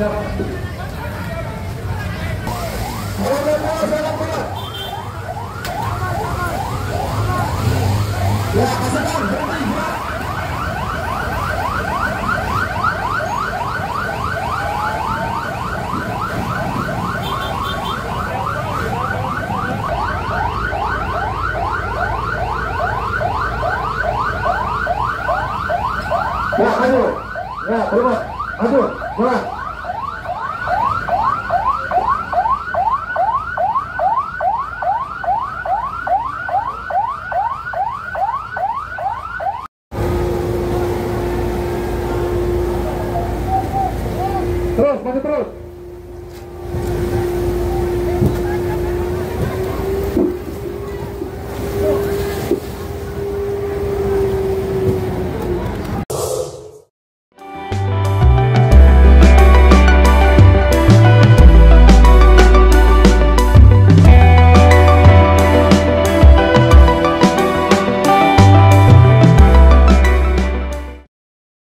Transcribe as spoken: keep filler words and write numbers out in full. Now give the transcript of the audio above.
Ya, aduh. Ya, berubah. Aduh, berubah.